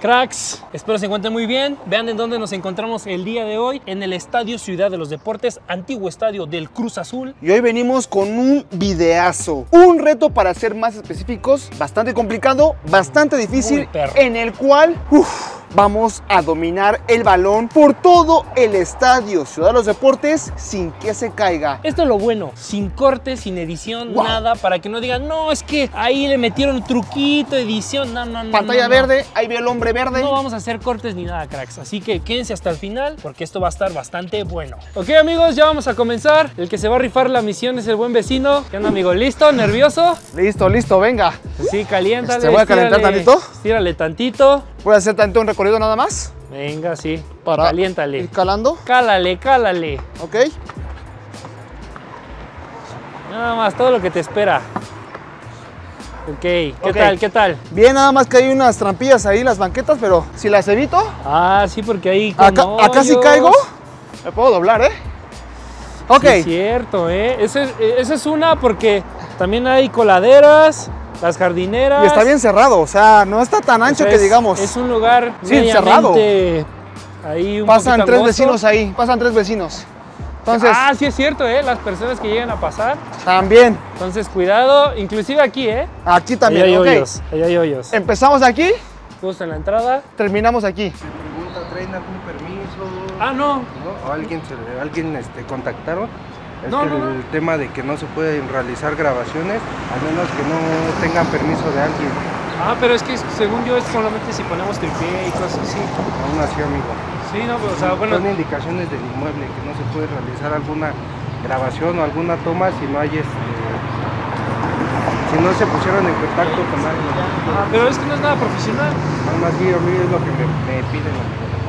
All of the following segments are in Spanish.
Cracks, espero se encuentren muy bien. Vean en dónde nos encontramos el día de hoy, en el Estadio Ciudad de los Deportes, antiguo estadio del Cruz Azul. Y hoy venimos con un videazo, un reto, para ser más específicos, bastante complicado, bastante difícil, en el cual vamos a dominar el balón por todo el Estadio Ciudad de los Deportes sin que se caiga. Esto es lo bueno, sin corte, sin edición, nada, para que no digan, no, es que ahí le metieron truquito, edición, no. Pantalla verde, ahí ve el hombre verde. No vamos a hacer cortes ni nada, cracks, así que quédense hasta el final porque esto va a estar bastante bueno. Ok, amigos, ya vamos a comenzar. El que se va a rifar la misión es el buen vecino. ¿Qué onda, amigo? ¿Listo? ¿Nervioso? Listo, venga. Sí, caliéntale. ¿Se voy a calentar tantito? Tírale tantito. ¿Voy a hacer tanto un recorrido nada más? Venga, sí. Caliéntale. ¿Ir calando? Cálale. Ok. Nada más, todo lo que te espera. Ok, ¿Qué tal? Bien, nada más que hay unas trampillas ahí, las banquetas, pero si las evito. Ah, sí, porque ahí con acá si caigo, me puedo doblar, ¿eh? Ok. Sí, es cierto, ¿eh? Esa es una, porque también hay coladeras, las jardineras. Y está bien cerrado, o sea, no está tan ancho, o sea, que digamos. Es un lugar sí, cerrado. Ahí un pasan tres angosto. Vecinos ahí, pasan tres vecinos. Entonces, sí es cierto, las personas que llegan a pasar. También. Entonces, cuidado, inclusive aquí, Aquí también, ahí hay hoyos, ahí hay hoyos. Empezamos aquí. Justo en la entrada. Terminamos aquí. Se pregunta, ¿traen algún permiso? No. ¿No? ¿O alguien contactaron? No. El tema de que no se pueden realizar grabaciones, a menos que no tengan permiso de alguien. Pero es que según yo es solamente si ponemos tripié y cosas así. Aún así, amigo. Sí, no, pero, o sea, bueno. Son indicaciones del inmueble que no se puede realizar alguna grabación o alguna toma si no hay si no se pusieron en contacto con alguien. Pero es que no es nada profesional. Más bien, a mí es lo que me piden.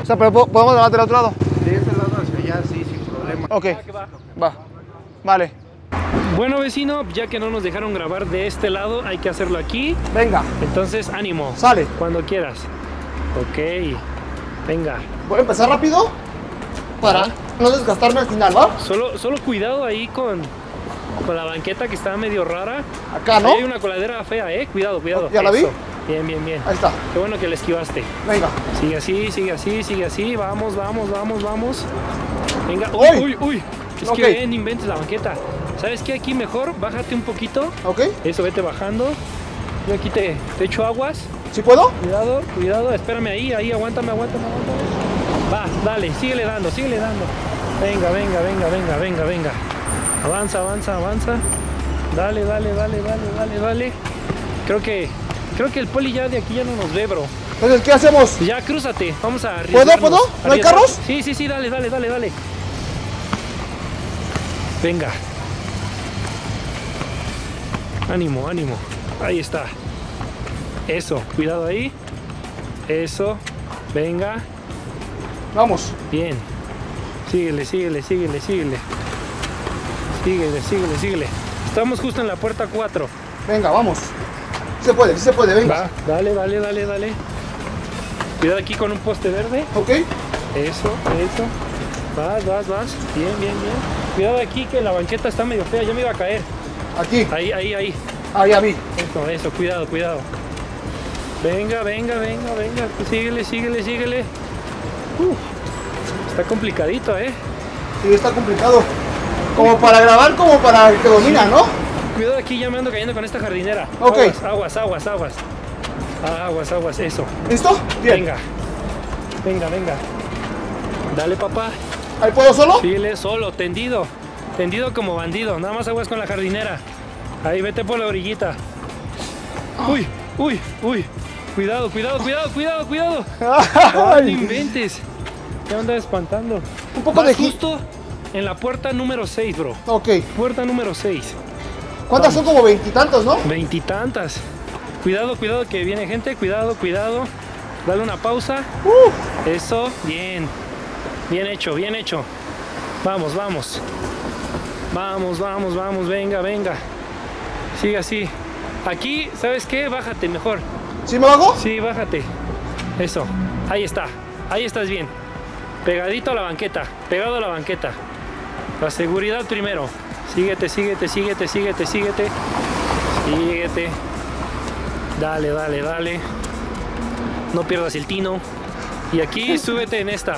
O sea, pero podemos grabar del otro lado. De ese lado hacia allá, sí, sin problema. Ok, va. Vale. Bueno, vecino, ya que no nos dejaron grabar de este lado, hay que hacerlo aquí. Venga. Entonces, ánimo. Sale. Cuando quieras. Ok. Venga. Voy a empezar rápido para no desgastarme al final, ¿va? Solo cuidado ahí con la banqueta que está medio rara. Acá, ¿no? Ahí hay una coladera fea, Cuidado. ¿Ya la vi? Bien. Ahí está. Qué bueno que la esquivaste. Venga. Sigue así. Vamos. Venga. Uy. Es que ven, inventes la banqueta. ¿Sabes qué? Aquí mejor, bájate un poquito. Ok. Eso, vete bajando. Yo aquí te echo aguas. ¿Sí puedo? Cuidado. Espérame ahí. Aguántame. Va, dale, síguele dando. Venga. Avanza. Dale. Creo que el poli ya de aquí ya no nos ve, bro. Entonces, ¿qué hacemos? Ya, crúzate. Vamos a arriesgarnos. ¿Puedo? ¿No hay carros? Sí, dale. Venga. Ánimo. Ahí está. Eso, cuidado ahí. Eso. Venga. Vamos. Bien. Síguele. Estamos justo en la puerta 4. Venga, vamos. Sí se puede, venga. Va. Dale. Cuidado aquí con un poste verde. Ok. Eso. Vas. Bien. Cuidado aquí, que la banqueta está medio fea, yo me iba a caer. Aquí. Ahí. Ah, ya vi. Eso, cuidado. Venga. Síguele. Está complicadito, Sí, está complicado. Como para grabar, como para que domina, sí. ¿No? Cuidado aquí, ya me ando cayendo con esta jardinera. Ok. Aguas, eso. ¿Listo? Bien. Venga. Dale, papá. ¿Ahí puedo solo? Síguele solo, tendido como bandido. Nada más aguas con la jardinera. Ahí, vete por la orillita. Uy. Cuidado. No te inventes. Ya andas espantando. Un poco de justo en la puerta número 6, bro. Ok. Puerta número 6. ¿Cuántas son? Como veintitantas, ¿no? Veintitantas. Cuidado que viene gente. Cuidado. Dale una pausa. Eso, bien. Bien hecho. Vamos. Venga. Sigue así. Aquí, ¿sabes qué? Bájate mejor. ¿Sí me bajo? Sí, bájate. Eso. Ahí está. Ahí estás bien. Pegado a la banqueta. La seguridad primero. Síguete. Dale. no pierdas el tino. Y aquí súbete en esta.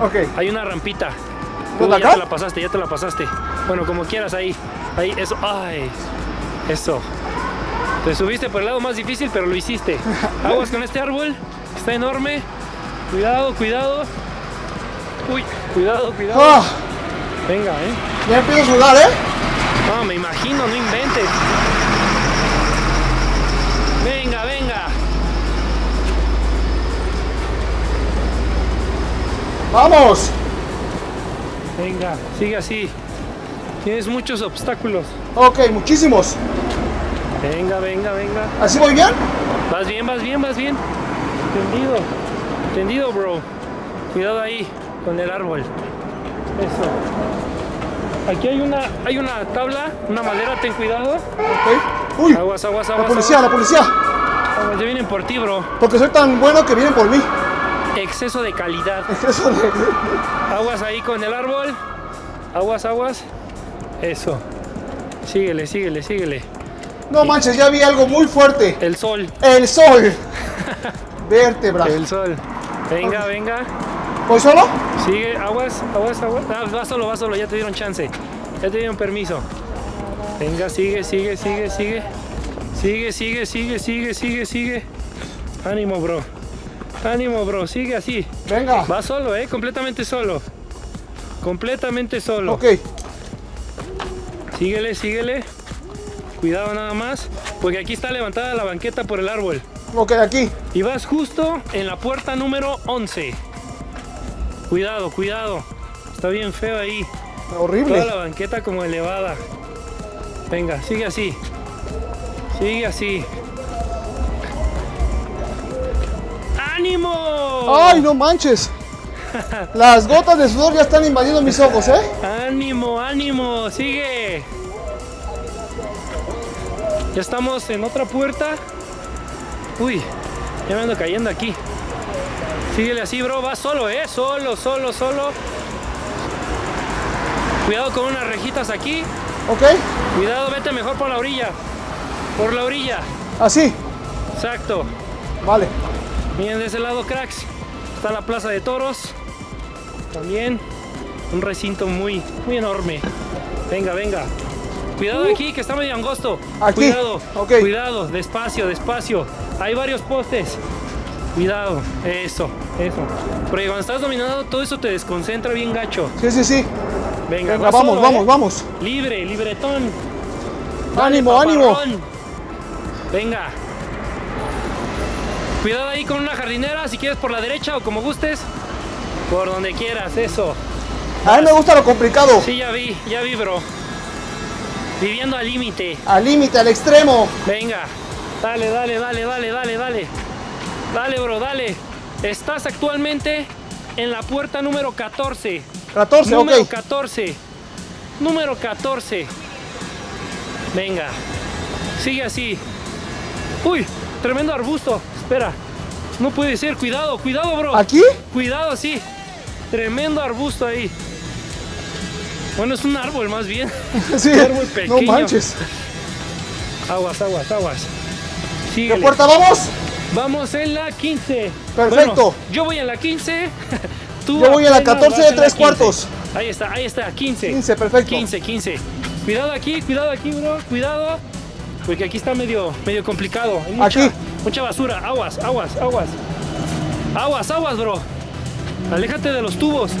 Ok. Hay una rampita. Uy, ya te la pasaste, ya te la pasaste. Bueno, como quieras ahí. Ahí, eso. Ay, eso. Te subiste por el lado más difícil, pero lo hiciste. Aguas con este árbol. Está enorme. Cuidado, cuidado. Uy, cuidado, cuidado. Oh. Venga, Ya empiezo a sudar, No, me imagino, no inventes. Venga, venga. ¡Vamos! Venga, sigue así. Tienes muchos obstáculos. Ok, muchísimos. Venga, venga, venga. ¿Así voy bien? Vas bien, vas bien, vas bien. Tendido. Tendido, bro. Cuidado ahí con el árbol. Eso. Aquí hay una tabla, una madera, ten cuidado. Okay. Uy. Aguas, aguas, aguas. La policía, aguas. La policía. Aguas, ya vienen por ti, bro. Porque soy tan bueno que vienen por mí. Exceso de calidad. Exceso de... Aguas ahí con el árbol. Aguas, aguas. Eso. Síguele, síguele, síguele. No manches, ya vi algo muy fuerte. El sol. El sol. Vértebra. El sol. Venga, venga. ¿Voy solo? Sigue, aguas, aguas, aguas. Ah, va solo, ya te dieron chance. Ya te dieron permiso. Venga, sigue, sigue, sigue, sigue. Sigue, sigue, sigue, sigue, sigue, sigue. Ánimo, bro. Ánimo, bro, sigue así. Venga. Va solo, completamente solo. Completamente solo. Ok. Síguele, síguele. Cuidado nada más, porque aquí está levantada la banqueta por el árbol. Ok, aquí. Y vas justo en la puerta número 11. Cuidado, cuidado. Está bien feo ahí. Está horrible. Toda la banqueta como elevada. Venga, sigue así. Sigue así. ¡Ánimo! ¡Ay, no manches! Las gotas de sudor ya están invadiendo mis ojos, ¡Ánimo, ánimo! ¡Sigue! Ya estamos en otra puerta. Uy, ya me ando cayendo aquí. Síguele así, bro, va solo, solo, solo, solo. Cuidado con unas rejitas aquí. Ok. Cuidado, vete mejor por la orilla. Por la orilla. ¿Así? Exacto. Vale. Miren de ese lado, cracks. Está la plaza de toros. También un recinto muy, muy enorme. Venga, venga. Cuidado aquí, que está medio angosto. Aquí. Cuidado, okay. Cuidado, despacio, despacio. Hay varios postes. Cuidado, eso, eso. Porque cuando estás dominado, todo eso te desconcentra bien gacho. Sí, sí, sí. Venga, venga, vamos, solo, vamos, vamos. Libre, libretón. Ánimo, dale, ánimo. Venga. Cuidado ahí con una jardinera, si quieres por la derecha o como gustes. Por donde quieras, eso. A mí me gusta lo complicado. Sí, ya vi, bro. Viviendo al límite. Al límite, al extremo. Venga. Dale, dale, dale, dale, dale, dale. Dale, bro, dale. Estás actualmente en la puerta número 14. 14, número ok. 14. Número 14. Venga. Sigue así. Uy, tremendo arbusto. Espera. No puede ser. Cuidado, cuidado, bro. ¿Aquí? Cuidado, sí. Tremendo arbusto ahí. Bueno, es un árbol más bien. Sí, un árbol pequeño. No manches. Aguas, aguas, aguas. Síguele. ¿Qué puerta vamos? Vamos en la 15. Perfecto. Bueno, yo voy en la 15. Tú yo voy en la 14 de 3/4. Ahí está, 15. 15, perfecto. 15, 15. Cuidado aquí, bro. Cuidado. Porque aquí está medio, medio complicado. Hay mucha, aquí. Mucha basura. Aguas, aguas, aguas. Aguas, aguas, bro. Aléjate de los tubos.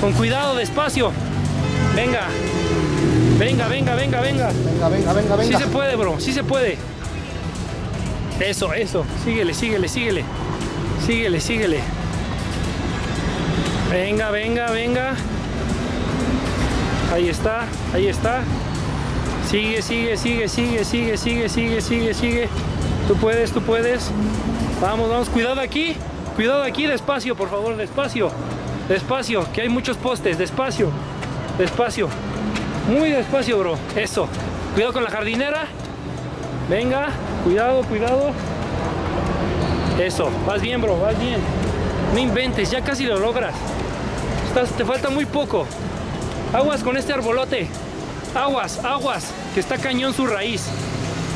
Con cuidado, despacio. Venga. Venga, venga, venga, venga. Venga, venga, venga, venga. Sí se puede, bro. Sí se puede. Eso, eso. Síguele, síguele, síguele. Síguele, síguele. Venga, venga, venga. Ahí está, ahí está. Sigue, sigue, sigue, sigue, sigue, sigue, sigue, sigue, sigue. Tú puedes, tú puedes. Vamos, vamos. Cuidado aquí, despacio, por favor, despacio. Despacio, que hay muchos postes, despacio, despacio, muy despacio, bro, eso, cuidado con la jardinera, venga, cuidado, cuidado, eso, vas bien, bro, vas bien, no inventes, ya casi lo logras, te falta muy poco, aguas con este arbolote, aguas, aguas, que está cañón su raíz,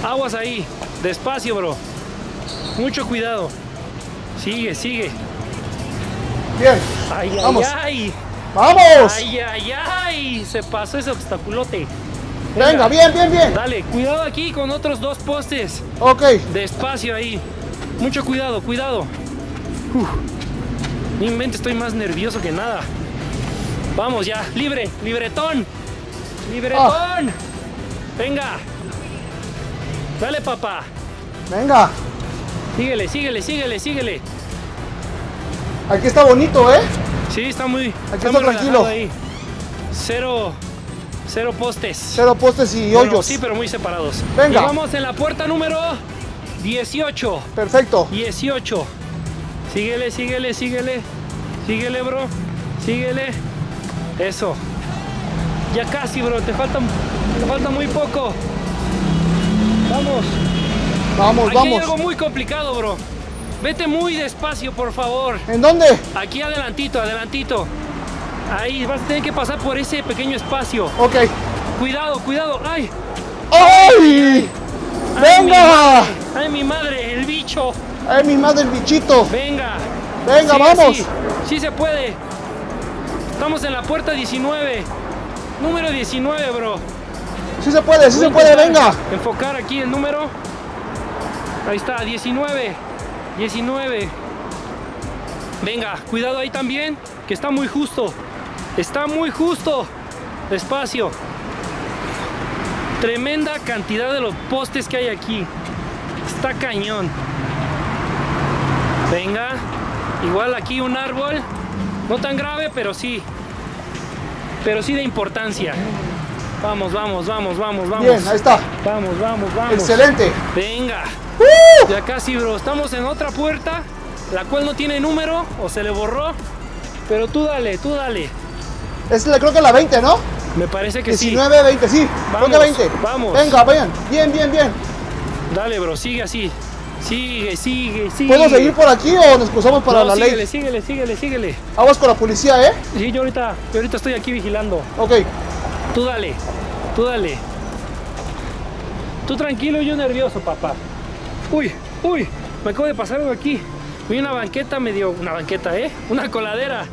aguas ahí, despacio, bro, mucho cuidado, Sigue, sigue. Bien. Ay, vamos. Ay, ay. ¡Vamos! ¡Ay, ay, ay! Se pasó ese obstaculote. Venga, bien, bien, bien. Dale, cuidado aquí con otros dos postes. Ok. Despacio ahí. Mucho cuidado, cuidado. Uf. No inventes, estoy más nervioso que nada. Vamos ya, libre, libretón. Libretón. Ah. Venga. Dale, papá. Venga. Síguele, síguele, síguele, síguele. Aquí está bonito, ¿eh? Sí, está muy... Aquí está tranquilo. Ahí. Cero postes. Cero postes y hoyos. Bueno, sí, pero muy separados. Venga. Y vamos en la puerta número 18. Perfecto. 18. Síguele, síguele, síguele. Síguele, bro. Síguele. Eso. Ya casi, bro. Te falta muy poco. Vamos. Vamos, vamos. Aquí hay algo muy complicado, bro. Vete muy despacio, por favor. ¿En dónde? Aquí adelantito, adelantito. Ahí, vas a tener que pasar por ese pequeño espacio. Ok. Cuidado, cuidado. ¡Ay! ¡Ay! ¡Venga! ¡Ay, mi madre, el bicho! ¡Ay, mi madre, el bichito! ¡Venga! ¡Venga, sí, vamos! Sí, sí se puede. Estamos en la puerta 19. Número 19, bro. Sí se puede, sí se puede, venga. Enfocar aquí el número. Ahí está, 19. 19. Venga, cuidado ahí también, que está muy justo. Está muy justo. Despacio. Tremenda cantidad de los postes que hay aquí. Está cañón. Venga. Igual aquí un árbol. No tan grave, pero sí. Pero sí de importancia. Vamos, vamos, vamos, vamos, vamos. Bien, ahí está. Vamos, vamos, vamos. Excelente. Venga. Ya casi, bro. Estamos en otra puerta, la cual no tiene número o se le borró. Pero tú dale, tú dale. Es la, creo que la 20, ¿no? Me parece que 19, sí. 19, 20, sí. Vamos, creo que 20. Vamos. Venga, vayan. Bien, bien, bien. Dale, bro. Sigue así. Sigue, sigue, sigue. ¿Puedo seguir por aquí o nos cruzamos para no, la síguele, ley? Síguele, síguele, síguele. Aguas con la policía, ¿eh? Sí, yo ahorita estoy aquí vigilando. Ok. Tú dale. Tú dale. Tú tranquilo y yo nervioso, papá. Uy, uy, me acabo de pasar algo aquí. Vi una banqueta medio... Una banqueta, ¿eh? Una coladera.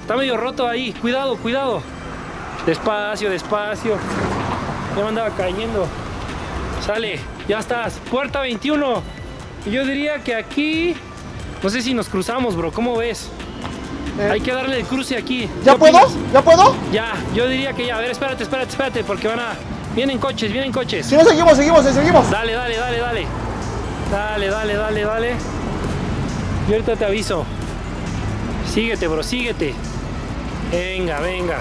Está medio roto ahí. Cuidado, cuidado. Despacio, despacio. Ya me andaba cayendo. Sale, ya estás. Puerta 21. Y yo diría que aquí... No sé si nos cruzamos, bro. ¿Cómo ves? Hay que darle el cruce aquí. ¿Ya puedo? Opinas? ¿Ya puedo? Ya, yo diría que ya. A ver, espérate, espérate, espérate. Porque van a... Vienen coches, vienen coches. Si no, seguimos, seguimos, seguimos. Dale, dale, dale, dale. Dale, dale, dale, dale. Yo ahorita te aviso. Síguete, bro, síguete. Venga, venga.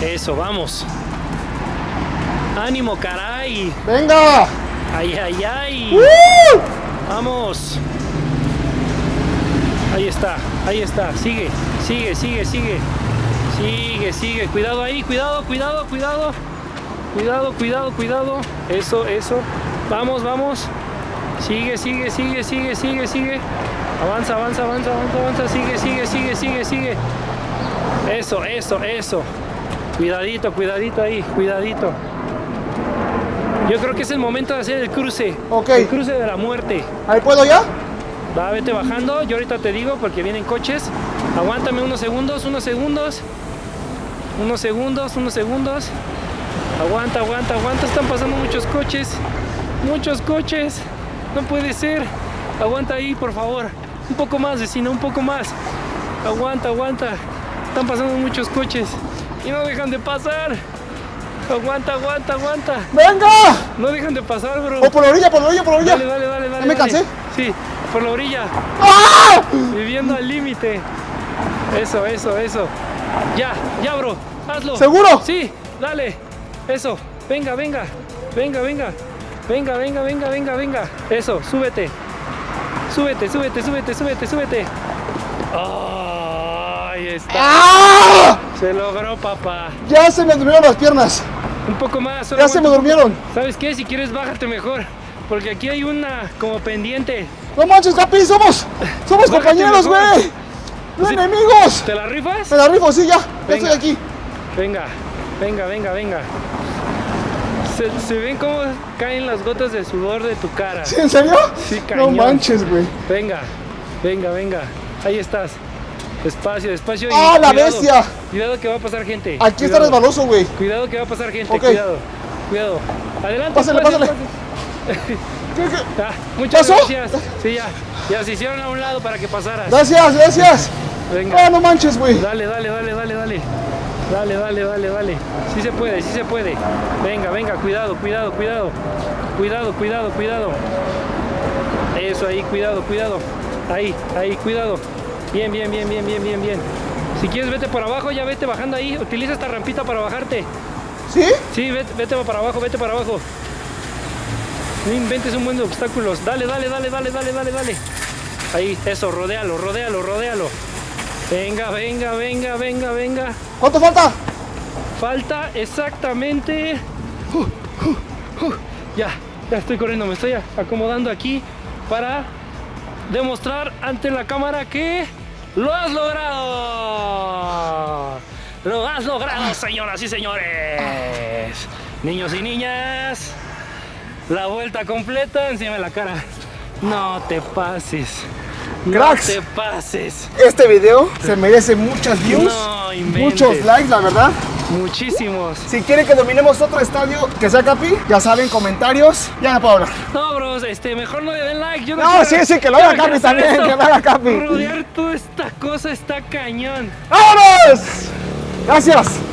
Eso, vamos. Ánimo, caray. Venga. Ay, ay, ay. Vamos. Ahí está, ahí está. Sigue, sigue, sigue, sigue. Sigue, sigue. Cuidado ahí, cuidado, cuidado, cuidado. Cuidado, cuidado, cuidado. Eso, eso. Vamos, vamos. Sigue, sigue, sigue, sigue, sigue, sigue. Avanza, avanza, avanza, avanza, avanza. Sigue, sigue, sigue, sigue, sigue. Eso, eso, eso. Cuidadito, cuidadito ahí, cuidadito. Yo creo que es el momento de hacer el cruce. Ok. El cruce de la muerte. ¿Ahí puedo ya? Va, vete bajando. Yo ahorita te digo porque vienen coches. Aguántame unos segundos, unos segundos. Unos segundos, unos segundos. Aguanta, aguanta, aguanta. Están pasando muchos coches. Muchos coches, no puede ser. Aguanta ahí, por favor. Un poco más, vecino, un poco más. Aguanta, aguanta. Están pasando muchos coches y no dejan de pasar. Aguanta, aguanta, aguanta. ¡Venga! No dejan de pasar, bro. O por la orilla, por la orilla, por la orilla. Dale, dale, dale, dale. ¿Me cansé? Sí, por la orilla. ¡Ah! Viviendo al límite. Eso, eso, eso. Ya, ya, bro. Hazlo. ¿Seguro? Sí, dale. Eso. Venga, venga. Venga, venga. Venga, venga, venga, venga, venga. Eso, súbete. Súbete, súbete, súbete, súbete, súbete. Oh, ahí está. ¡Ah! Se logró, papá. Ya se me durmieron las piernas. Un poco más. Ya se me durmieron. ¿Sabes qué? Si quieres, bájate mejor. Porque aquí hay una como pendiente. No manches, Capi, somos compañeros, güey. No enemigos. ¿Te la rifas? Te la rifo, sí, ya. Ya estoy aquí. Venga, venga, venga, venga. Se ven cómo caen las gotas de sudor de tu cara. ¿Sí, en serio? Sí, cañón. No manches, güey. Venga, venga, venga. Ahí estás. Despacio, despacio. ¡Ah, la bestia! Cuidado que va a pasar gente. Aquí está resbaloso, güey. Cuidado que va a pasar gente. Okay. Cuidado, cuidado. Adelante. Pásale, pásale. Muchas gracias. Sí, ya se hicieron a un lado para que pasaras. Gracias, gracias. Venga. Ah, no manches, güey. Dale, dale, dale, dale, dale. Dale, dale, dale, dale. Sí se puede, sí se puede. Venga, venga, cuidado, cuidado, cuidado. Cuidado, cuidado, cuidado. Eso ahí, cuidado, cuidado. Ahí, ahí, cuidado. Bien, bien, bien, bien, bien, bien, bien. Si quieres vete para abajo, ya vete bajando ahí. Utiliza esta rampita para bajarte. ¿Sí? Sí, vete para abajo, vete para abajo. No inventes un buen de obstáculos. Dale, dale, dale, dale, dale, dale, dale. Ahí, eso, rodéalo, rodéalo, rodéalo. Venga, venga, venga, venga, venga. ¿Cuánto falta? Falta exactamente... Ya estoy corriendo, me estoy acomodando aquí para demostrar ante la cámara que lo has logrado. Lo has logrado, señoras y señores. Niños y niñas. La vuelta completa encima de la cara. No te pases. Cracks, no te pases. Este video se merece muchas views, no inventes, muchos likes, la verdad. Muchísimos. Si quieren que dominemos otro estadio que sea Capi, ya saben, comentarios. Ya no puedo hablar. No, bros, mejor no le den like. Yo no, quiero, sí, que lo haga Capi también, que lo haga Capi. Rodear toda esta cosa está cañón. ¡Vámonos! Gracias.